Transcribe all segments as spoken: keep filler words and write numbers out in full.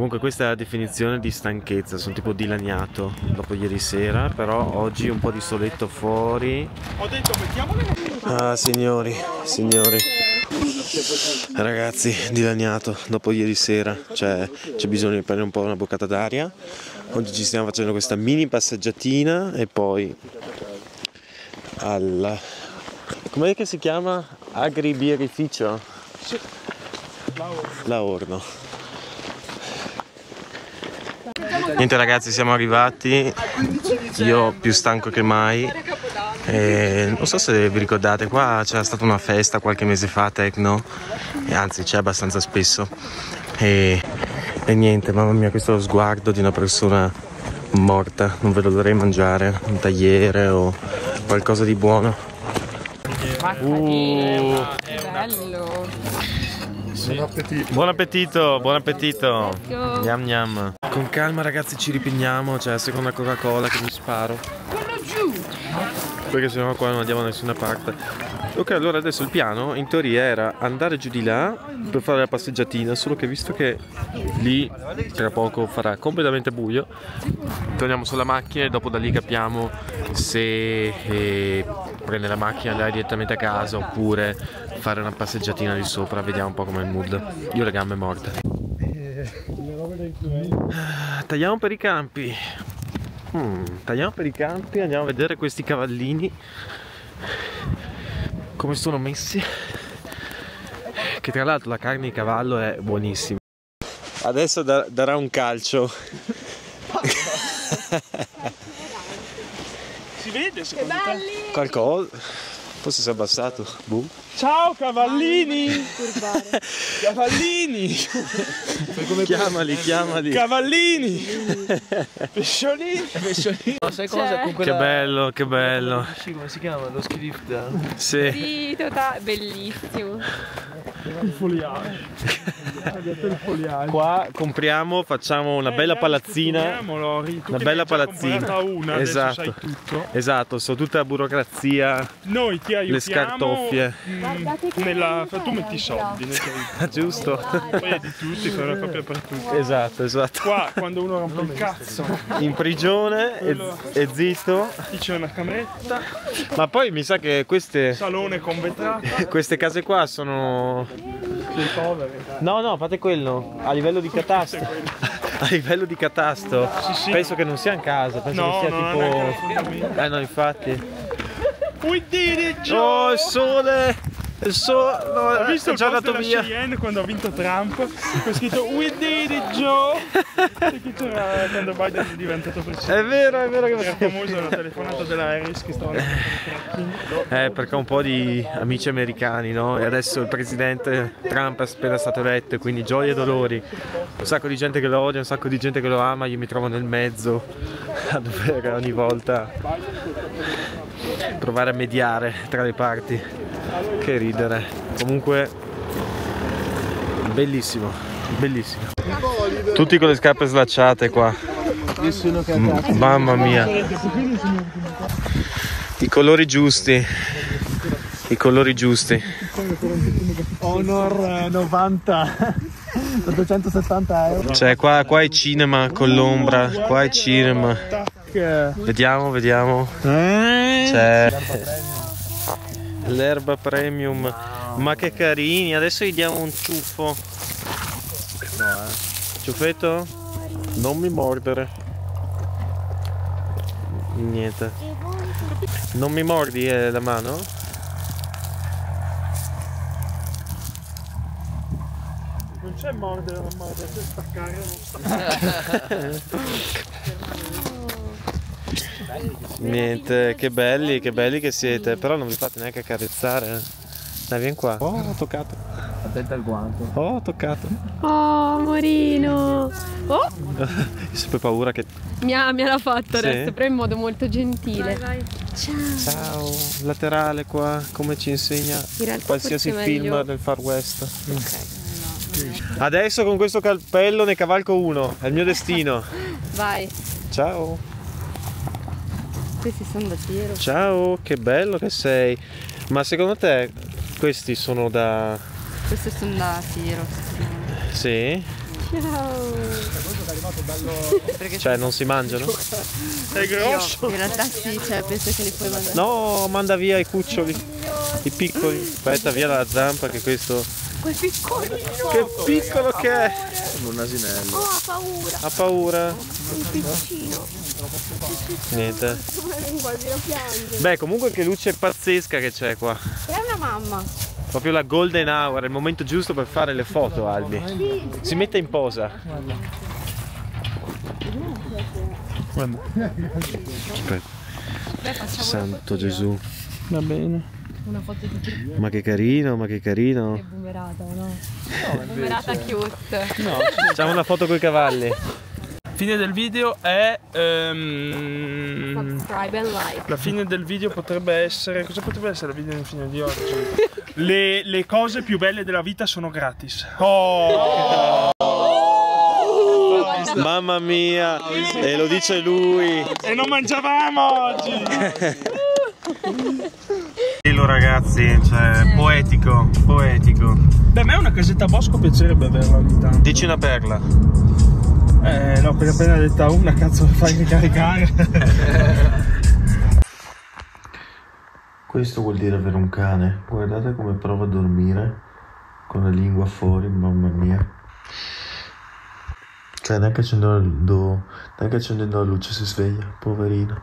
Comunque questa è la definizione di stanchezza, sono tipo dilaniato dopo ieri sera, però oggi un po' di soletto fuori. Ah signori, signori, ragazzi, dilaniato dopo ieri sera, cioè c'è bisogno di prendere un po' una boccata d'aria. Oggi ci stiamo facendo questa mini passeggiatina e poi al... com'è che si chiama? Agribierificio? Sì. Laorno. Niente ragazzi, siamo arrivati, io più stanco che mai, e non so se vi ricordate, qua c'era stata una festa qualche mese fa a Tecno, e anzi c'è abbastanza spesso, e, e niente, mamma mia, questo è lo sguardo di una persona morta, non ve lo dovrei mangiare, un tagliere o qualcosa di buono. Uh. Bello. Buon appetito. Buon appetito, buon appetito. Gnam gnam. Con calma ragazzi, ci ripigniamo, cioè seconda Coca-Cola che mi sparo. Quello giù. Perché sennò qua non andiamo da nessuna parte. Ok, allora adesso il piano in teoria era andare giù di là per fare la passeggiatina, solo che visto che lì tra poco farà completamente buio, torniamo sulla macchina e dopo da lì capiamo se eh, prendere la macchina e andare direttamente a casa oppure fare una passeggiatina lì sopra, vediamo un po' com'è il mood. Io ho le gambe morte. Ah, tagliamo per i campi. Hmm, tagliamo per i campi, andiamo a vedere questi cavallini come sono messi, che tra l'altro la carne di cavallo è buonissima. Adesso da darà un calcio. Si vede secondo te? Qualcosa? Forse si è abbassato. Boom. Ciao cavallini! Cavallini! Chiamali, chiamali. Cavallini! Pesciolini! Pesciolini! Ma sai cosa? Con quella... Che bello, che bello. Come si chiama? Lo script? Sì. Sì, totale. Bellissimo. Il foliage. Il foliage. Qua compriamo, facciamo una eh, bella palazzina. Una bella palazzina. Una, esatto. Esatto, so tutta la burocrazia. Noi ti aiutiamo. Le scartoffie. Nella... tu metti i soldi, giusto? Poi è di tutti, però è proprio per tutti. Esatto, esatto. Qua quando uno rompe il cazzo in prigione quello... e zitto. Qui c'è una cameretta. Ma poi mi sa che queste salone con vetrate. Queste case qua sono dei poveri. No, no, fate quello a livello di catasto. A livello di catasto. Sì, sì. Penso che non sia in casa, penso no, che sia no, tipo eh no, infatti. We did it, Joe! Oh, il sole! Il sole! No, ho visto il post della Cheyenne quando ha vinto Trump, ho scritto We did it, Joe! Perché c'era quando Biden è diventato presidente. È vero, è vero che era famosa la telefonata della Harris che stava Eh, perché un po' di amici americani, no? E adesso il presidente Trump è appena stato eletto, quindi gioie e dolori. Un sacco di gente che lo odia, un sacco di gente che lo ama, io mi trovo nel mezzo a dover ogni volta provare a mediare tra le parti. Che ridere. Comunque bellissimo, bellissimo. Tutti con le scarpe slacciate qua. M mamma mia. I colori giusti. I colori giusti. Honor novanta. duecentosettanta euro. Cioè qua, qua è cinema con l'ombra. Qua è cinema. Vediamo, vediamo. C'è l'erba premium. Ma che carini. Adesso gli diamo un ciuffo. Ciuffetto? Non mi mordere. Niente. Non mi mordi eh, la mano? Non c'è mordere, non mordere, c'è staccare, non staccare. Niente, che belli, che belli che siete, però non vi fate neanche accarezzare. Dai, vieni qua. Oh, ho toccato. Attenta al guanto. Oh, ho toccato. Oh, amorino. Oh! Ho sempre paura che... Mi ha, mi ha fatta adesso, sì? Però in modo molto gentile. Vai, vai. Ciao. Ciao. Laterale qua, come ci insegna in qualsiasi film del Far West. Ok. Adesso con questo calpello ne cavalco uno, è il mio destino. Vai. Ciao. Questi sono da tiro. Ciao, che bello che sei. Ma secondo te questi sono da... Questi sono da tiro. Sì? Ciao. che bello. Cioè non si mangiano? È grosso. Io, in realtà sì, cioè penso che li puoi mangiare. No, manda via i cuccioli, i piccoli. Aspetta, via la zampa che questo... Quel piccolino! Che piccolo che è! Sembra un asinello. Oh, ha paura! Ha paura! Un piccino! Niente. Beh, comunque che luce pazzesca che c'è qua. È una mamma. Proprio la golden hour, il momento giusto per fare le foto, Albi. Si mette in posa. Aspetta. Santo Gesù. Va bene. Una foto di... Ma che carino, ma che carino. È boomerata, no? No, boomerata cute. No, facciamo una foto coi cavalli. Fine del video è... Um, subscribe and like. La fine del video potrebbe essere... Cosa potrebbe essere la video del fine di oggi? Le, le cose più belle della vita sono gratis. Oh! Oh! Mamma mia! E lo dice lui! E non mangiavamo oggi! Bello ragazzi, cioè poetico, poetico. Beh, a me una casetta a bosco piacerebbe averla ogni tanto. Dici una perla? Eh no, perché appena detta una cazzo fai ricaricare. Questo vuol dire avere un cane. Guardate come prova a dormire con la lingua fuori, mamma mia. Cioè neanche accendendo, neanche accendendo la luce si sveglia, poverino.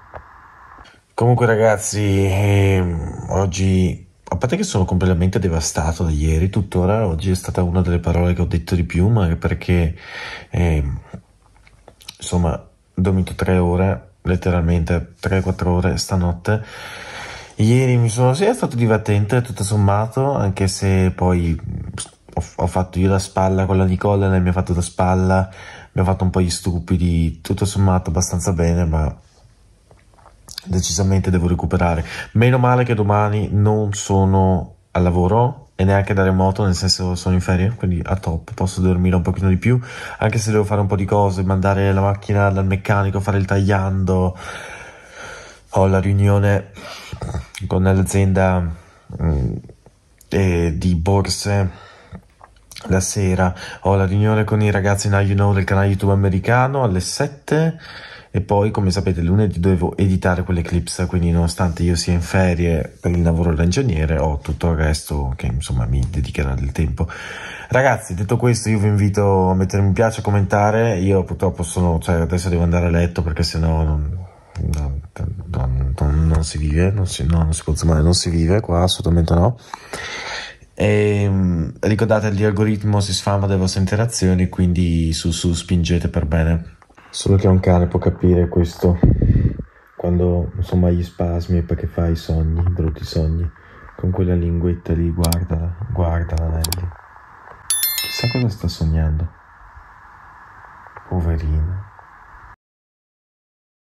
Comunque ragazzi, ehm, oggi, a parte che sono completamente devastato da ieri, tuttora oggi è stata una delle parole che ho detto di più, ma è perché, ehm, insomma, ho dormito tre ore, letteralmente tre quattro ore stanotte. Ieri mi sono, sì, è stato divertente tutto sommato, anche se poi ho, ho fatto io la spalla con la Nicola, lei mi ha fatto la spalla, mi ha fatto un po' gli stupidi, tutto sommato abbastanza bene, ma decisamente devo recuperare. Meno male che domani non sono al lavoro e neanche da remoto, nel senso sono in ferie, quindi a top, posso dormire un pochino di più, anche se devo fare un po' di cose, mandare la macchina dal meccanico, fare il tagliando. Ho la riunione con l'azienda eh, di borse la sera, ho la riunione con i ragazzi Now You Know del canale YouTube americano alle sette e poi, come sapete, lunedì dovevo editare quelle clips, quindi nonostante io sia in ferie per il lavoro da ingegnere ho tutto il resto che insomma mi dedicherà del tempo. Ragazzi, detto questo, io vi invito a mettere un mi piace, a commentare. Io purtroppo sono, cioè adesso devo andare a letto perché sennò non... Non, non, non, non si vive, non si, no, non si consuma, non si vive qua, assolutamente no. E, ricordate, l'algoritmo si sfama delle vostre interazioni, quindi su su spingete per bene. Solo che un cane può capire questo, quando insomma gli spasmi, perché fa i sogni, i brutti sogni, con quella linguetta lì, guarda, guarda Nelly. Chissà cosa sta sognando, poverino.